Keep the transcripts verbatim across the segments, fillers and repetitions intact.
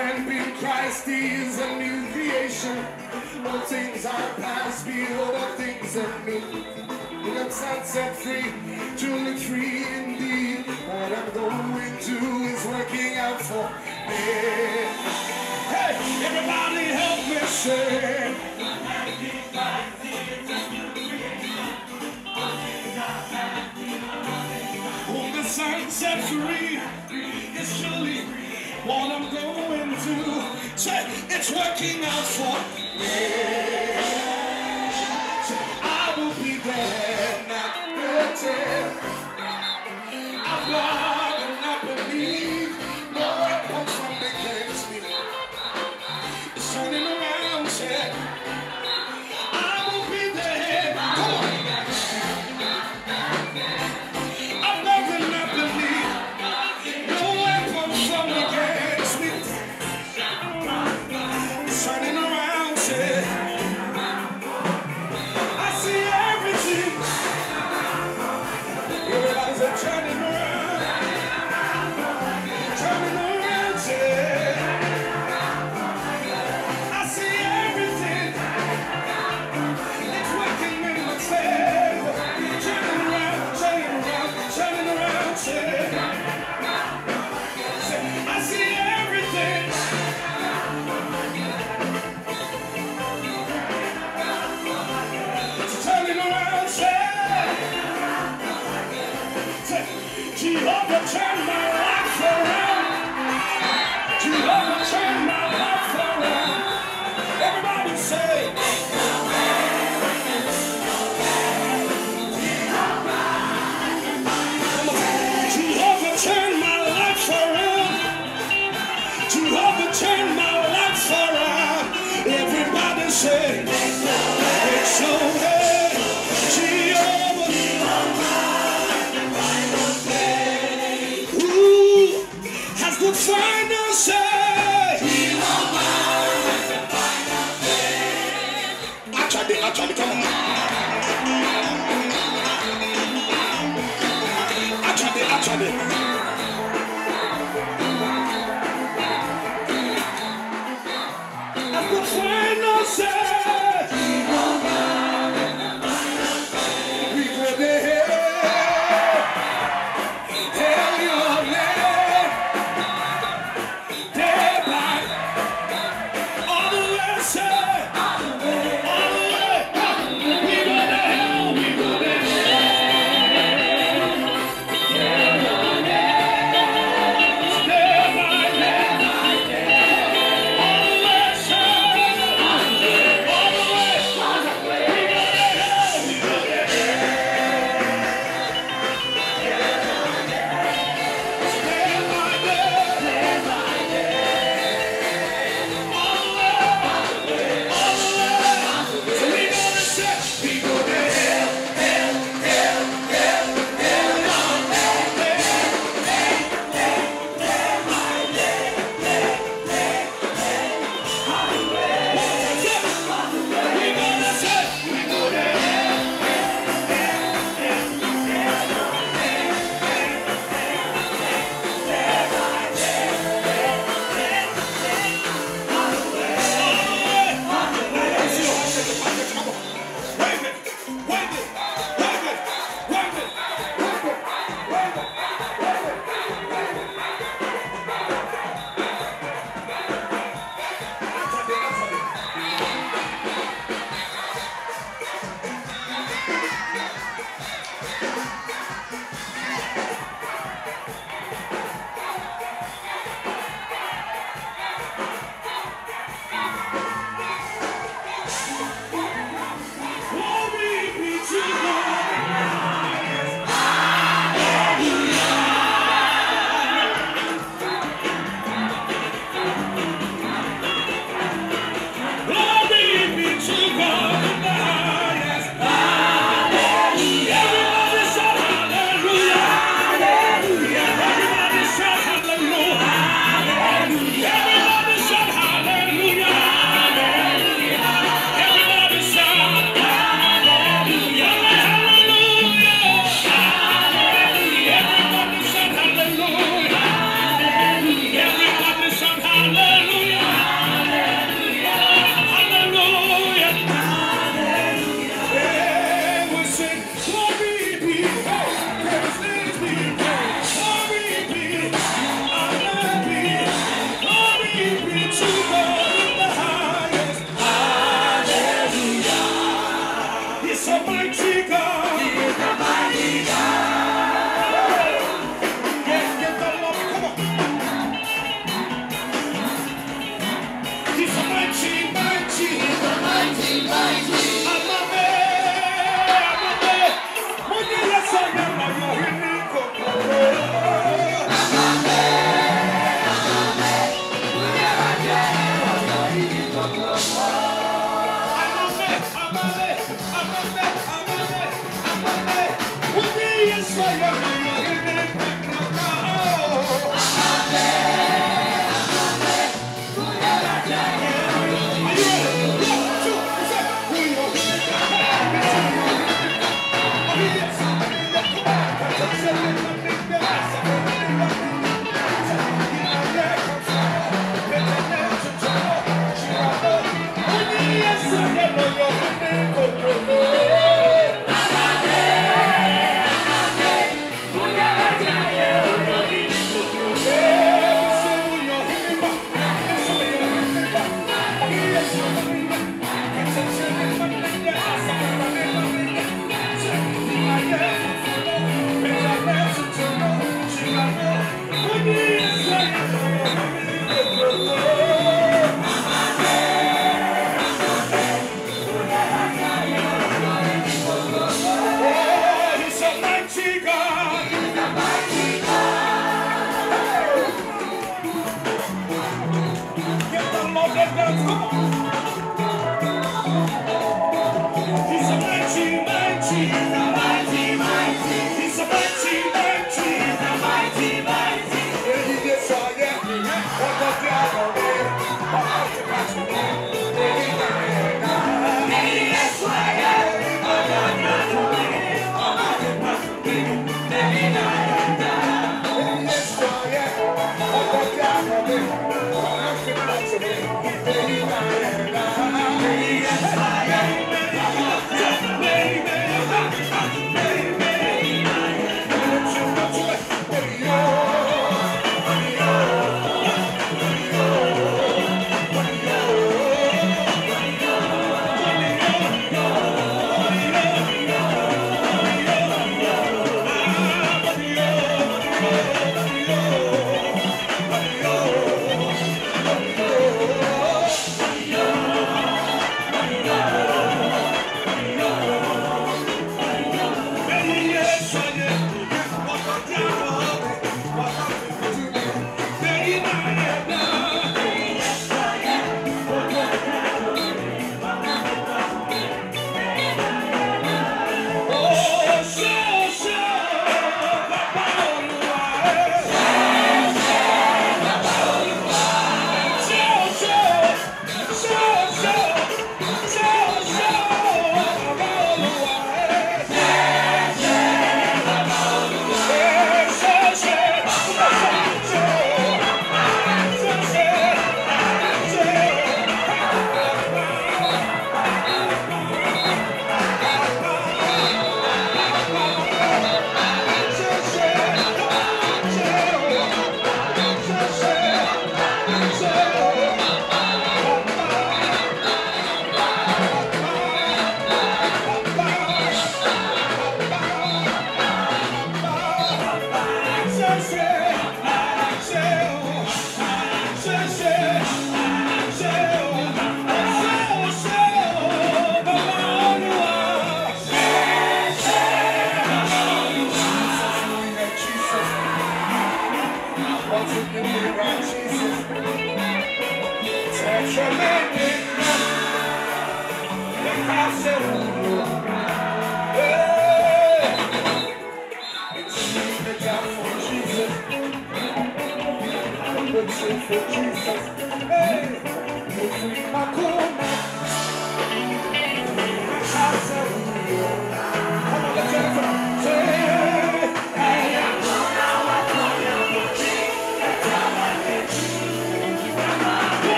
man in Christ, he is a new creation. All things are past, behold, all things are new. And I'm set free, truly free indeed. What I'm going to is working out for me. Hey, everybody help me sing. Whom the sun set free is truly free. What I'm going through, say it's working out for me. I will be there, not pretend. I've loved and I believe no weapon formed against me is turning around, say I will be there. Come on. I've loved and I believe no weapon formed against me. Jehovah, turn my life around. Jehovah, turn my life around. Everybody say, Jehovah, turn my life around. Jehovah, turn my life around. Everybody say, it's okay. Final say, I tried to, I tried to come on. I tried to, I tried to. That's the final say. We go there. We're gonna Sing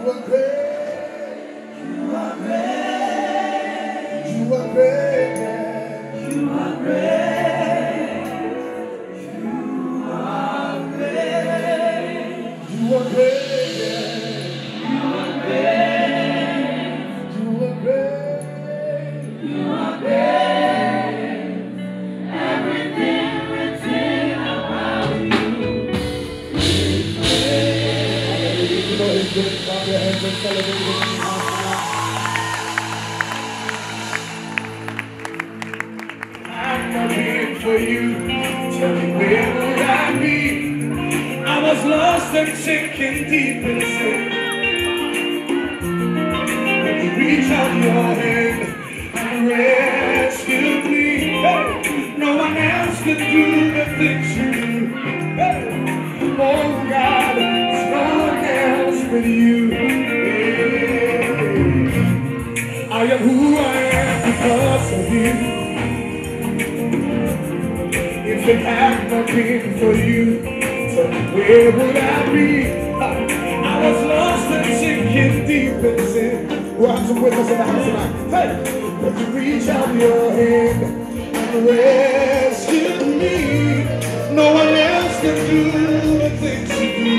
You are great. You are great. You are great. You are great. You are great. You are great. I'm here for you. Tell me where would I be? I was lost and sinking deep in the sea. When you reach out your hand and rescue me, hey, no one else could do the things you do. Hey, oh God, there's no one else but you. I am who I am because of you. If it had not been for you, so where would I be? I, I was lost and sinking deep in sin. We'll have some witness in the house tonight. Hey! But you reach out your hand and rescue me. No one else can do the things you do.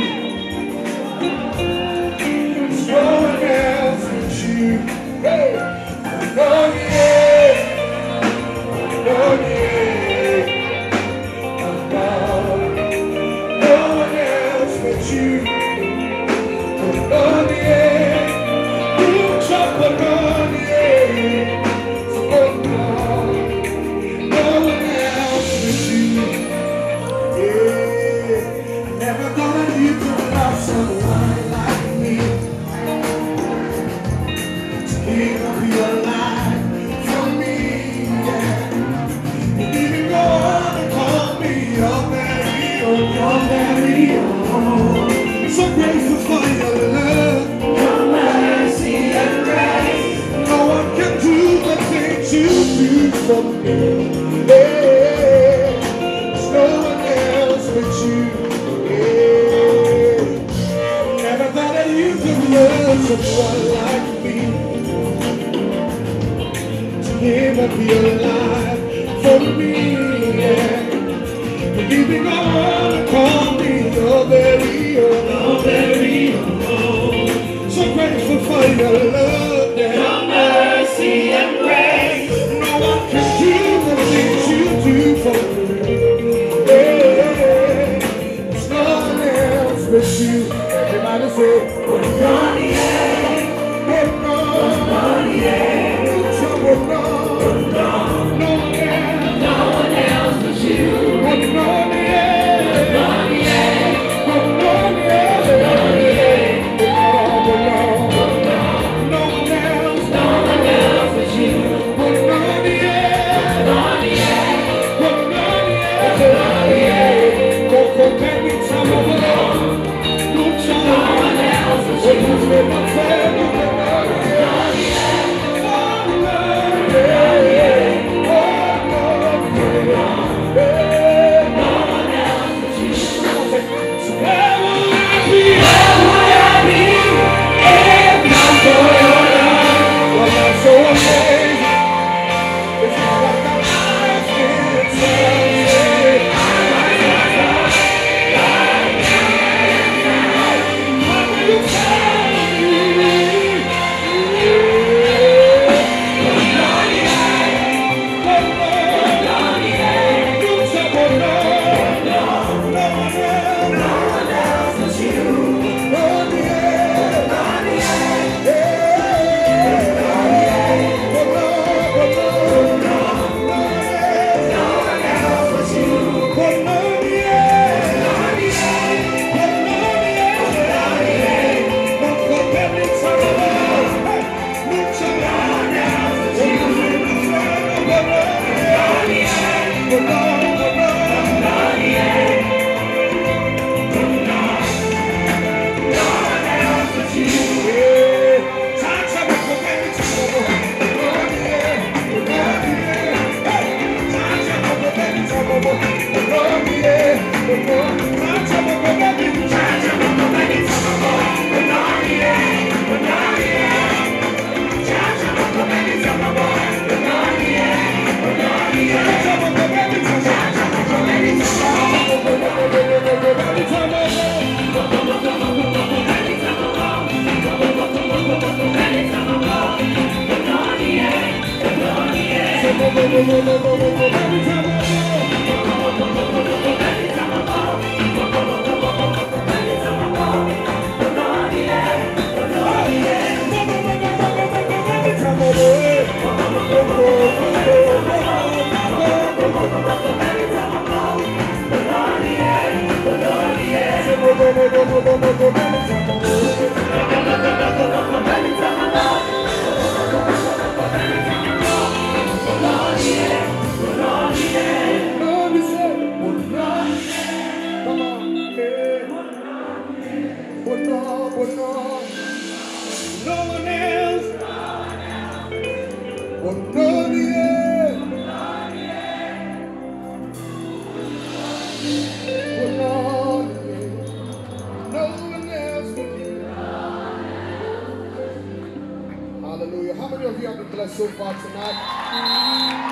There's no one else but you. Hey! Oh yeah, oh yeah, oh, no one else but you. Oh yeah, you chop on yeah. Oh no, no one else but you. Yeah, I never thought that you could love someone like me. To give up your life. So grateful for your love, your mercy and grace. No one can do the things you do for me. There's no one else but you. Yeah. Never thought that you could love someone like me. To give up your life for me. Yeah. Believing I wanna call me your very own, your very own. So grateful for your love, your mercy and grace. No one can do the things you do for me. Yeah, it's no one else but you. Everybody say, I'm Hallelujah. How many of you have been blessed so far tonight?